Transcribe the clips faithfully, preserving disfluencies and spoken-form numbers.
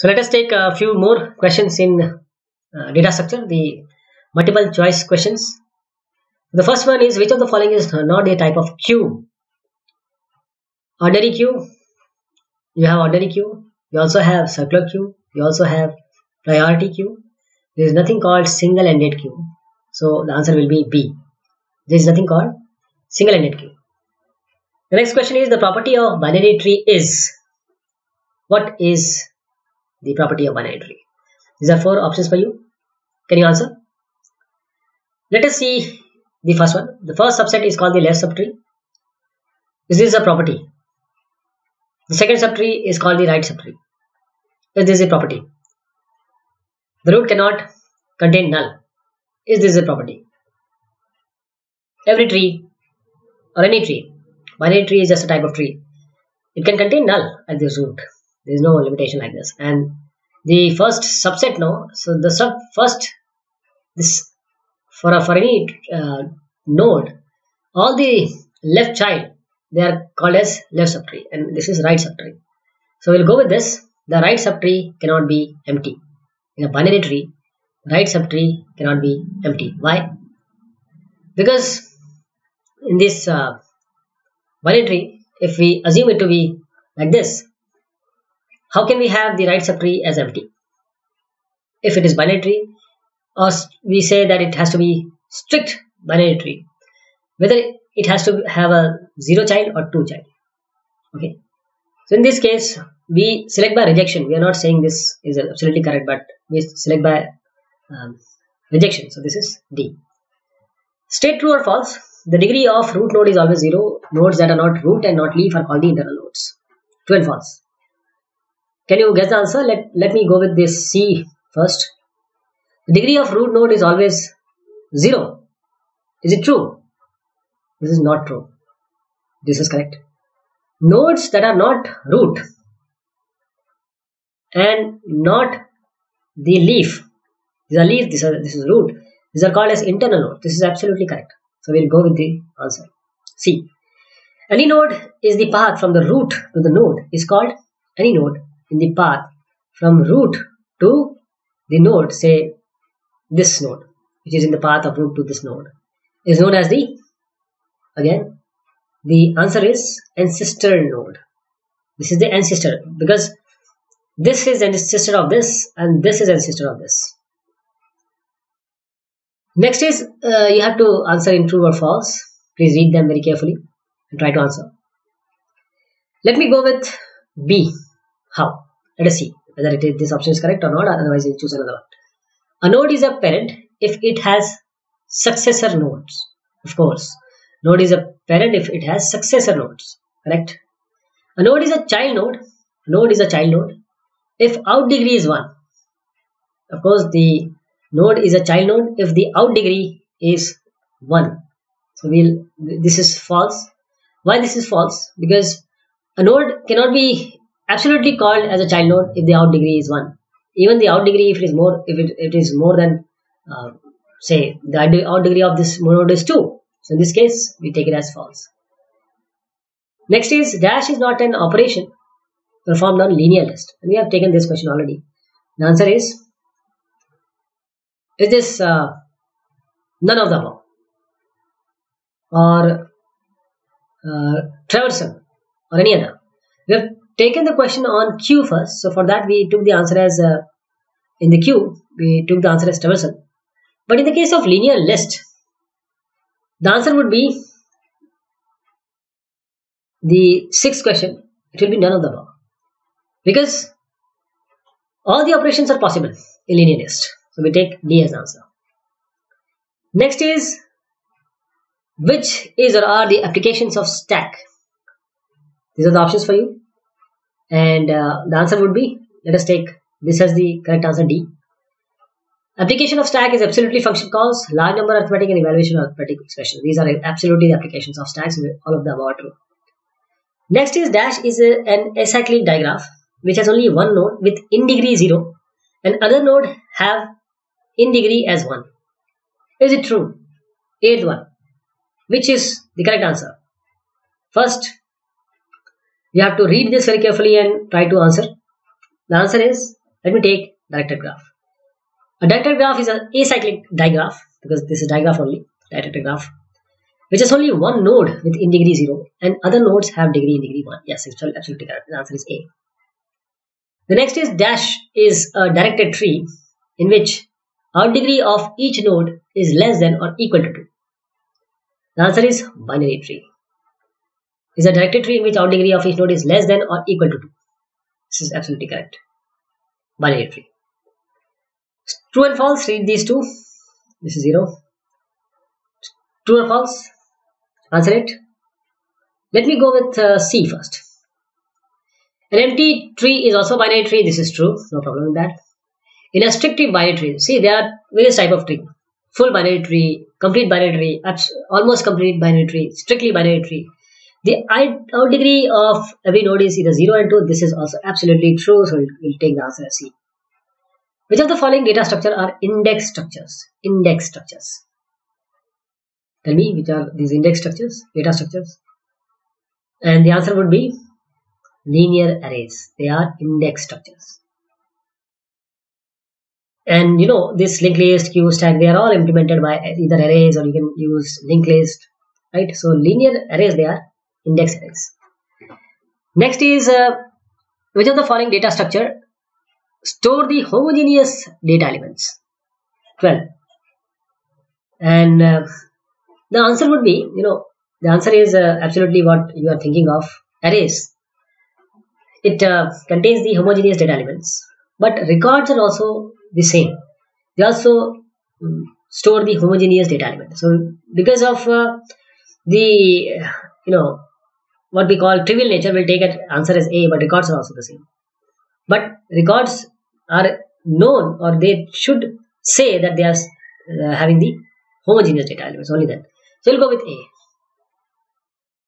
So let us take a few more questions in uh, data structure, the multiple choice questions. The first one is, which of the following is not a type of queue? Ordinary queue. You have ordinary queue. You also have circular queue. You also have priority queue. There is nothing called single-ended queue. So the answer will be B. There is nothing called single-ended queue. The next question is, the property of binary tree is. What is the property of binary tree? These are four options for you. Can you answer? Let us see the first one. The first subset is called the left subtree. Is this a property? The second subtree is called the right subtree. Is this a property? The root cannot contain null. Is this a property? Every tree or any tree, binary tree is just a type of tree. It can contain null at this root. There is no limitation like this. And the first subset no. So the sub first this for a, for any uh, node, all the left child they are called as left subtree, and this is right subtree. So we'll go with this. The right subtree cannot be empty. In a binary tree, right subtree cannot be empty. Why? Because in this uh, binary tree, if we assume it to be like this, how can we have the right subtree as empty? If it is binary tree, or we say that it has to be strict binary tree, whether it has to have a zero child or two child. Okay. So in this case, we select by rejection. We are not saying this is absolutely correct, but we select by um, rejection. So this is D. State true or false. The degree of root node is always zero. Nodes that are not root and not leaf are called the internal nodes. True and false. Can you guess the answer? Let, let me go with this C first. The degree of root node is always zero. Is it true? This is not true. This is correct. Nodes that are not root and not the leaf. These are leaf, these are, this is root. These are called as internal nodes. This is absolutely correct. So we'll go with the answer C. Any node is the path from the root to the node is called any node in the path from root to the node, say this node, which is in the path of root to this node, is known as the, again, the answer is ancestor node. This is the ancestor because this is ancestor of this and this is ancestor of this. Next is, uh, you have to answer in true or false. Please read them very carefully and try to answer. Let me go with B. How? Let us see whether it is, this option is correct or not, otherwise we'll choose another one. A node is a parent if it has successor nodes. Of course, node is a parent if it has successor nodes. Correct? A node is a child node. Node is a child node if out degree is one. Of course, the node is a child node if the out degree is one. So we'll, this is false. Why this is false? Because a node cannot be absolutely called as a child node if the out degree is one. Even the out degree, if it is more, if it, it is more than, uh, say, the out degree of this node is two. So in this case, we take it as false. Next is, dash is not an operation performed on linear list. And we have taken this question already. The answer is, is this uh, none of the above, or uh, traversal, or any other? We have taken the question on queue first. So for that, we took the answer as, uh, in the queue, we took the answer as traversal. But in the case of linear list, the answer would be the sixth question. It will be none of the above because all the operations are possible in linear list. So we take D as answer. Next is, which is or are the applications of stack? These are the options for you, and uh, the answer would be, let us take this as the correct answer, D. Application of stack is absolutely function calls, large number arithmetic, and evaluation of arithmetic expression. These are absolutely the applications of stacks. All of them are true. Next is, dash is a, an acyclic digraph which has only one node with in degree zero and other node have in degree as one. Is it true? Eighth one. Which is the correct answer? First, you have to read this very carefully and try to answer. The answer is Let me take directed graph. A directed graph is an acyclic digraph, because this is digraph only, directed graph, which has only one node within degree zero and other nodes have degree in degree one. Yes, it's absolutely correct. The answer is A. The next is dash is a directed tree in which our degree of each node is less than or equal to two. The answer is binary tree. Is a directed tree in which our degree of each node is less than or equal to two. This is absolutely correct. Binary tree. True and false, read these two. This is zero. True or false? Answer it. Let me go with uh, C first. An empty tree is also a binary tree. This is true. No problem with that. In a strictly binary tree, see there are various types of tree. Full binary tree, complete binary tree, almost complete binary tree, strictly binary tree. The our degree of every node is either zero and two. This is also absolutely true. So we'll take the answer as C. Which of the following data structure are index structures? Index structures. Tell me which are these index structures, data structures. And the answer would be linear arrays. They are index structures. And you know, this linked list, queue, stack, they are all implemented by either arrays or you can use linked list, right? So linear arrays, they are index arrays. Next is uh, which of the following data structure store the homogeneous data elements? twelve. And uh, the answer would be, you know, the answer is uh, absolutely what you are thinking of, arrays. It uh, contains the homogeneous data elements, but records are also the same. They also um, store the homogeneous data element. So because of uh, the, you know, what we call trivial nature, we'll take an answer as A, but records are also the same. But records are known, or they should say that they are uh, having the homogeneous data elements, only then. So we'll go with A.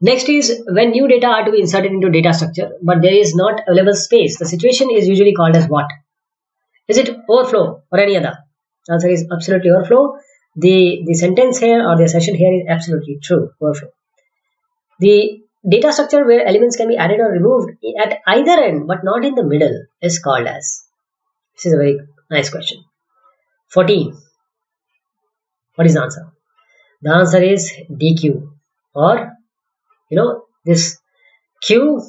Next is when new data are to be inserted into data structure, but there is not available space. The situation is usually called as what? Is it overflow or any other? The answer is absolutely overflow. The, the sentence here or the assertion here is absolutely true, overflow. The data structure where elements can be added or removed at either end but not in the middle is called as. This is a very nice question. fourteen. What is the answer? The answer is D Q, or you know, this queue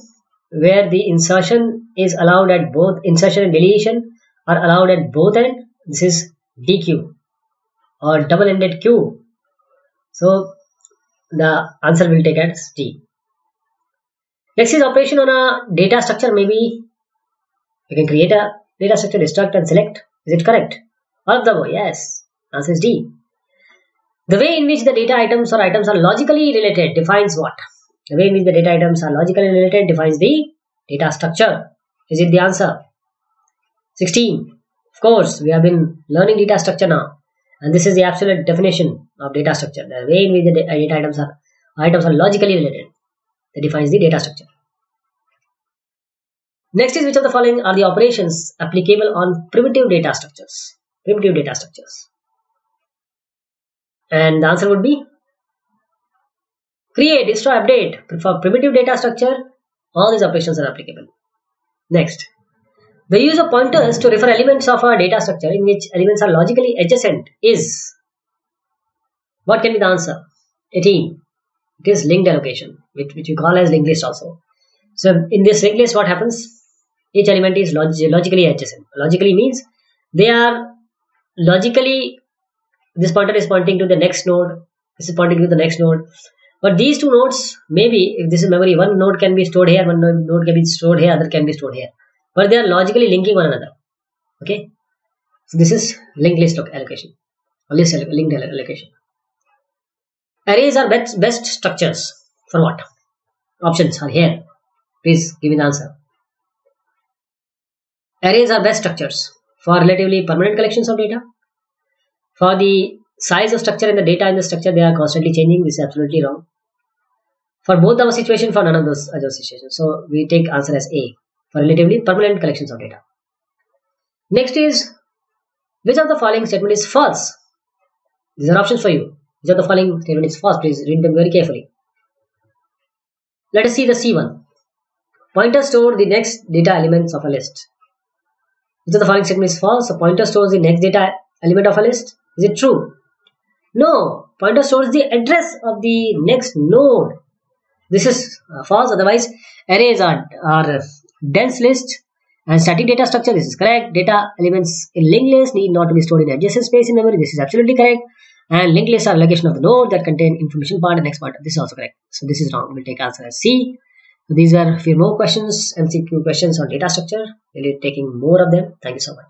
where the insertion is allowed at both, insertion and deletion are allowed at both ends. This is D Q or double-ended queue. So the answer will take as D. Next is operation on a data structure. Maybe you can create a data structure, destruct and select. Is it correct? All of the above. Yes. Answer is D. The way in which the data items or items are logically related defines what? The way in which the data items are logically related defines the data structure. Is it the answer? sixteen. Of course, we have been learning data structure now. And this is the absolute definition of data structure. The way in which the data items are, items are logically related, that defines the data structure. Next is which of the following are the operations applicable on primitive data structures? Primitive data structures. And the answer would be create, destroy, update. For primitive data structure, all these operations are applicable. Next, the use of pointers to refer elements of a data structure in which elements are logically adjacent is. What can be the answer? eighteen. It is linked allocation, which, which we call as linked list also. So in this linked list, what happens? Each element is log logically adjacent. Logically means they are logically, this pointer is pointing to the next node, this is pointing to the next node. But these two nodes, maybe if this is memory, one node can be stored here, one node can be stored here, other can be stored here. But they are logically linking one another. Okay. So this is linked list allocation, or list linked allocation. Arrays are best, best structures for what? Options are here. Please give me the answer. Arrays are best structures for relatively permanent collections of data. For the size of structure and the data in the structure, they are constantly changing. This is absolutely wrong. For both our situation, for none of those other situations. So we take answer as A for relatively permanent collections of data. Next is which of the following statement is false? These are options for you. Which of the following statement is false? Please read them very carefully. Let us see the C one. Pointers store the next data elements of a list. which of the following statement is false? So pointer stores the next data element of a list. Is it true? No. Pointer stores the address of the next node. This is uh, false. Otherwise, arrays are, are dense list and static data structure. This is correct. Data elements in linked list need not to be stored in adjacent space in memory. This is absolutely correct. And linked lists are allocation of the node that contain information part and next part. This is also correct. So this is wrong. We'll take answer as C. So these were a few more questions, M C Q questions on data structure. We'll be taking more of them. Thank you so much.